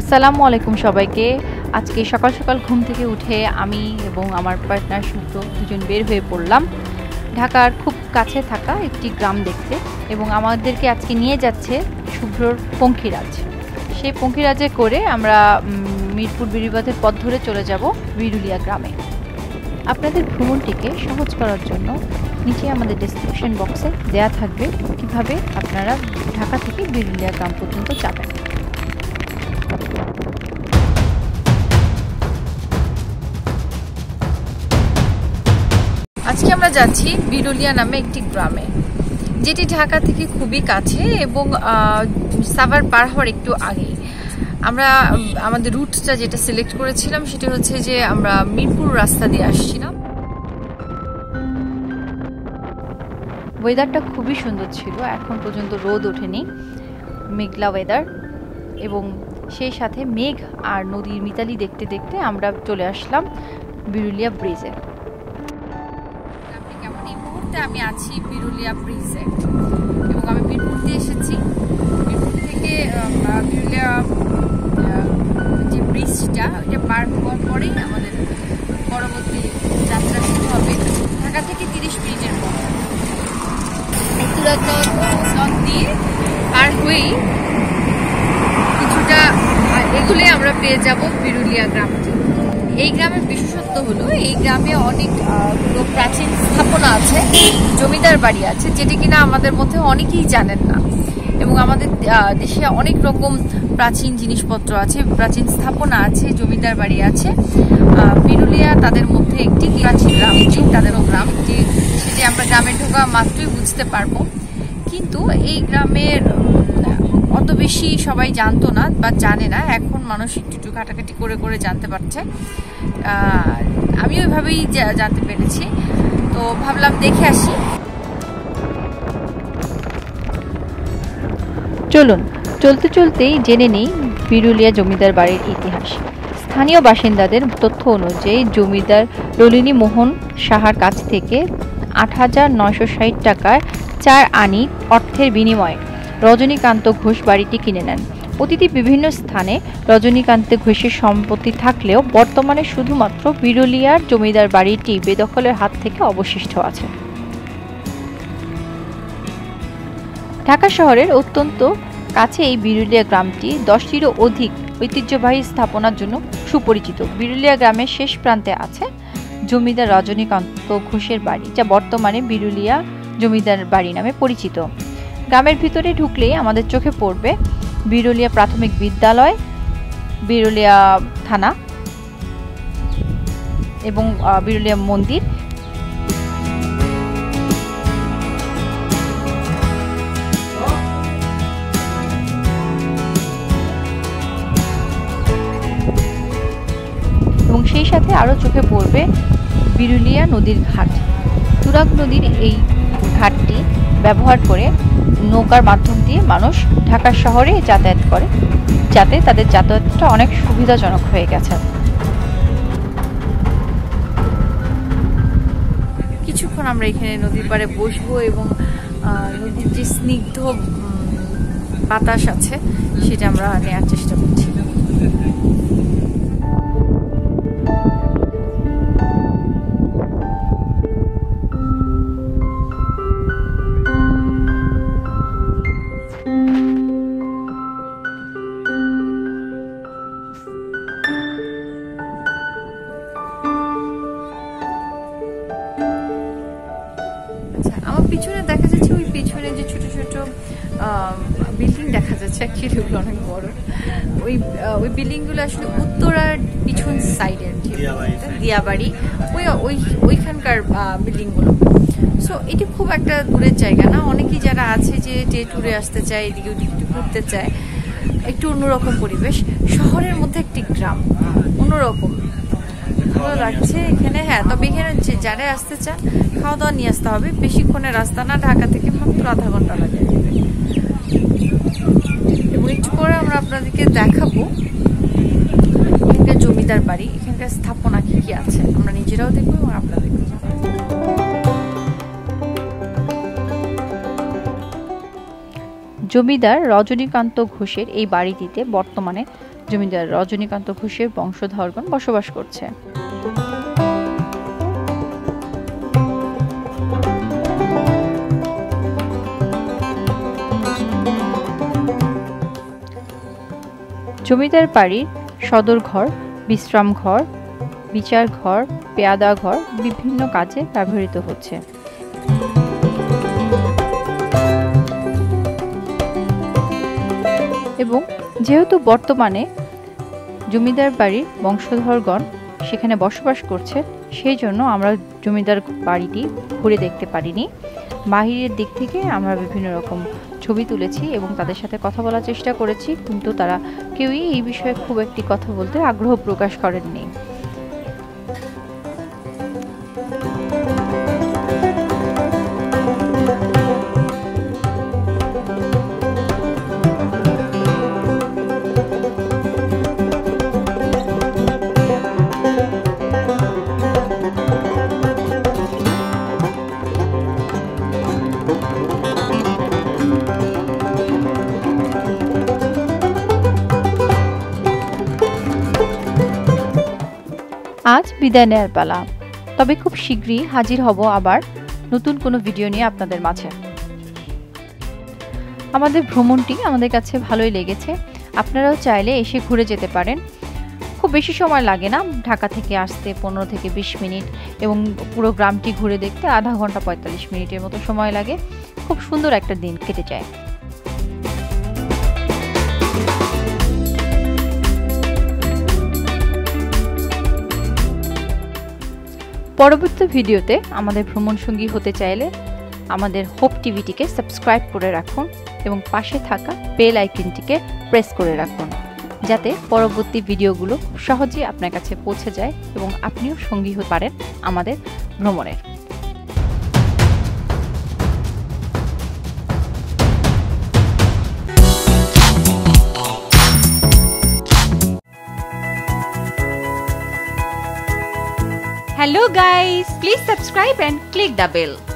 আসসালামু আলাইকুম সবাইকে। আজকে সকাল সকাল ঘুম থেকে উঠে আমি এবং আমার পার্টনার সুব্রত দুজন বের হয়ে পড়লাম ঢাকার খুব কাছে থাকা একটি গ্রাম দেখতে, এবং আমাদেরকে আজকে নিয়ে যাচ্ছে শুভ্রর পঙ্কিরাজ। সেই পঙ্কিরাজে করে আমরা মিরপুর বেড়িবাঁধের পথ ধরে চলে যাব বিরুলিয়া গ্রামে। আপনাদের ভ্রমণটিকে সহজ করার জন্য নিচে আমাদের ডেসক্রিপশন বক্সে দেয়া থাকবে কীভাবে আপনারা ঢাকা থেকে বিরুলিয়া গ্রাম পর্যন্ত যাবেন। আজকে আমরা যাচ্ছি বিরুলিয়া নামে একটি গ্রামে, যেটি ঢাকা থেকে খুবই কাছে এবং সাভার পার হওয়ার একটু আগে। আমরা আমাদের রুটটা যেটা সিলেক্ট করেছিলাম সেটা হচ্ছে যে আমরা মিরপুর রাস্তা দিয়ে আসছিলাম। ওয়েদারটা খুবই সুন্দর ছিল, এখন পর্যন্ত রোদ ওঠেনি, মেঘলা ওয়েদার, এবং সেই সাথে মেঘ আর নদীর মিতালি দেখতে দেখতে আমরা চলে আসলাম বিরুলিয়া ব্রিজে। এই মুহূর্তে আমি আছি বিরুলিয়া ব্রিজে এবং আমি মিরপুর দিয়ে এসেছি। মিরপুর থেকে বিরুলিয়া যে ব্রিজটা ওইটা পার হওয়ার পরেই আমাদের পরবর্তী যাত্রা শুরু হবে। ঢাকা থেকে 30 মিনিটের পর তুরাগ দিয়ে পার হয়েই কিছুটা এগুলোই আমরা পেয়ে যাব বিরুলিয়া গ্রামটি। এই গ্রামের বিশেষত্ব হলো এই গ্রামে অনেকগুলো প্রাচীন স্থাপনা আছে, জমিদার বাড়ি আছে, যেটি কিনা আমাদের মধ্যে অনেকেই জানেন না, এবং আমাদের দেশে অনেক রকম প্রাচীন জিনিসপত্র আছে, প্রাচীন স্থাপনা আছে, জমিদার বাড়ি আছে। বিরুলিয়া তাদের মধ্যে একটি প্রাচীন গ্রাম, তাদেরও গ্রাম, সেটি আমরা গ্রামে ঢোকা মাত্রই বুঝতে পারবো। কিন্তু এই গ্রামের অত বেশি সবাই জানতো না বা জানে না, এখন মানুষ একটু ঘাটাঘাটি করে জানতে পারছে। আমি ওইভাবেই জানতে পেরেছি, তো ভাবলাম দেখে আসি। চলুন চলতে চলতেই জেনে নেই বিরুলিয়া জমিদার বাড়ির ইতিহাস। স্থানীয় বাসিন্দাদের তথ্য অনুযায়ী জমিদার নলিনী মোহন সাহার কাছ থেকে 8,960 টাকার 4 আনি অর্থের বিনিময়ে রজনীকান্ত ঘোষ বাড়িটি কিনে নেন। অতীতে বিভিন্ন স্থানে রজনীকান্ত ঘোষের সম্পত্তি থাকলেও বর্তমানে শুধুমাত্র বিরুলিয়ার জমিদার বাড়িটি বেদখলের হাত থেকে অবশিষ্ট আছে। ঢাকা শহরের অত্যন্ত কাছে এই বিরুলিয়া গ্রামটি 10টিরও অধিক ঐতিহ্যবাহী স্থাপনার জন্য সুপরিচিত। বিরুলিয়া গ্রামের শেষ প্রান্তে আছে জমিদার রজনীকান্ত ঘোষের বাড়ি, যা বর্তমানে বিরুলিয়া জমিদার বাড়ি নামে পরিচিত। গ্রামের ভিতরে ঢুকলেই আমাদের চোখে পড়বে বিরুলিয়া প্রাথমিক বিদ্যালয়, বিরুলিয়া থানা এবং বিরুলিয়া মন্দির। এবং সেই সাথে আরও চোখে পড়বে বিরুলিয়া নদীর ঘাট। তুরাগ নদীর এই ঘাটটি ব্যবহার করে নৌকার মাধ্যম দিয়ে মানুষ ঢাকা শহরে যাতায়াত করে, যাতে তাদের যাতায়াতটা অনেক সুবিধাজনক হয়ে গেছে। কিছুক্ষণ আমরা এখানে নদীর পাড়ে বসবো এবং নদীর যে স্নিগ্ধ বাতাস আছে সেটা আমরা নেওয়ার চেষ্টা করছি। পিছনে দেখা যাচ্ছে, ওই পিছনে যে ছোট ছোট বিল্ডিং দেখা যাচ্ছে, অ্যাকচুয়ালি ওগুলো অনেক বড়। ওই বিল্ডিংগুলো আসলে উত্তরার পিছন সাইডের দিয়াবাড়ি, ওইখানকার বিল্ডিংগুলো। সো এটি খুব একটা দূরের জায়গা না, অনেকেই যারা আছে যে ট্যুরে আসতে চায়, এদিকে একটু ঘুরতে চায়, একটু অন্যরকম পরিবেশ, শহরের মধ্যে একটি গ্রাম, অন্যরকম ভালো লাগছে এখানে। হ্যাঁ, তবে এখানে যারা আসতে চান খাওয়া দাওয়া নিয়ে আসতে হবে, বেশিক্ষণের রাস্তা না, ঢাকা থেকে মাত্র 0.5 ঘন্টা লাগে। এবং একটু পরে আমরা আপনাদেরকে দেখাবো এখানকার জমিদার বাড়ি, এখানকার স্থাপনা কি কি আছে আমরা নিজেরাও দেখবো এবং আপনাদেরকে। জমিদার রজনীকান্ত ঘোষের এই বাড়িটিতে বর্তমানে জমিদার রজনীকান্ত ঘোষের বংশধরগণ বসবাস করছে। জমিদার বাড়ির সদর ঘর, বিশ্রাম ঘর, বিচার ঘর, পেয়াদা ঘর বিভিন্ন কাজে ব্যবহৃত হচ্ছে। এবং যেহেতু বর্তমানে জমিদার বাড়ির বংশধরগণ সেখানে বসবাস করছে, সেই জন্য আমরা জমিদার বাড়িটি ঘুরে দেখতে পারিনি। বাহিরের দিক থেকে আমরা বিভিন্ন রকম ছবি তুলেছি এবং তাদের সাথে কথা বলার চেষ্টা করেছি, কিন্তু তারা কেউই এই বিষয়ে খুব একটি কথা বলতে আগ্রহ প্রকাশ করেননি। আজ বিদায় নেয়ার পালা, তবে খুব শীঘ্রই হাজির হব আবার নতুন কোনো ভিডিও নিয়ে আপনাদের মাঝে। আমাদের ভ্রমণটি আমাদের কাছে ভালোই লেগেছে, আপনারাও চাইলে এসে ঘুরে যেতে পারেন। খুব বেশি সময় লাগে না, ঢাকা থেকে আসতে 15 থেকে 20 মিনিট এবং পুরো গ্রামটি ঘুরে দেখতে আধা ঘন্টা 45 মিনিটের মতো সময় লাগে। খুব সুন্দর একটা দিন কেটে যায়। পরবর্তী ভিডিওতে আমাদের ভ্রমণ সঙ্গী হতে চাইলে আমাদের হোপ টিভিটিকে সাবস্ক্রাইব করে রাখুন এবং পাশে থাকা বেল আইকনটিকে প্রেস করে রাখুন, যাতে পরবর্তী ভিডিওগুলো সহজেই আপনার কাছে পৌঁছে যায় এবং আপনিও সঙ্গী হতে পারেন আমাদের ভ্রমণের। Hello guys, please subscribe and click the bell.